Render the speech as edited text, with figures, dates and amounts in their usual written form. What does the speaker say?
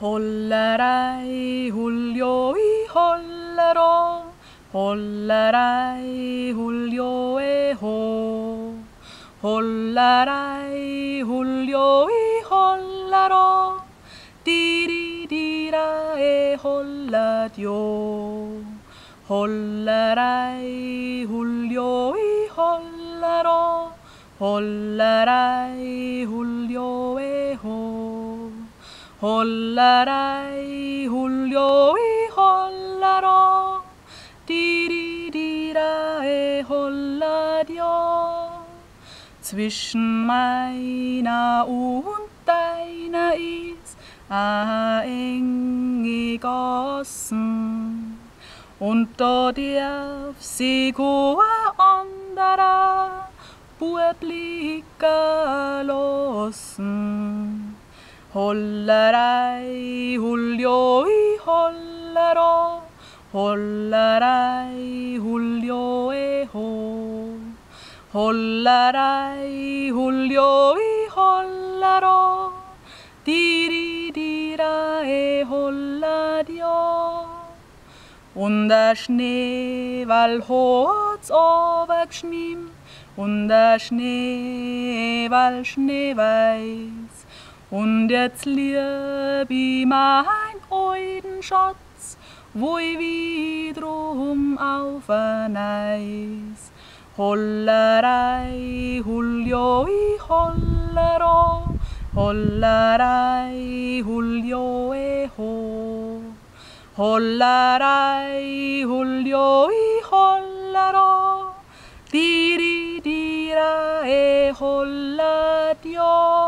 Hollerei huljoi hollero, hollerei huljoi ho, hollerei huljoi hollero, diri dira e hollet jo, hollerei huljoi hollero, hollerei huljoi ho. Hollerei huljoi hollero, diri dira e hollet jo. Zwischen meiner und deiner ist eng gegossen, und dort auf sie goa andara Publika lossen. Hollerei huljoi hollero, hollerei huljoi ho, hollerei huljoi hollero, diri dira e hollet jo. Und der Schnee wall hots overgschnimm, und der Schnee wall schneeweiß. Und jetzt lieb ich mein alten Schatz, wo ich wiederum auf ein Eis. Hollerei, huljoi, hollero, hollerei, huljoi, ho. Hollerei, huljoi, hollero, diri dira e hollet jo.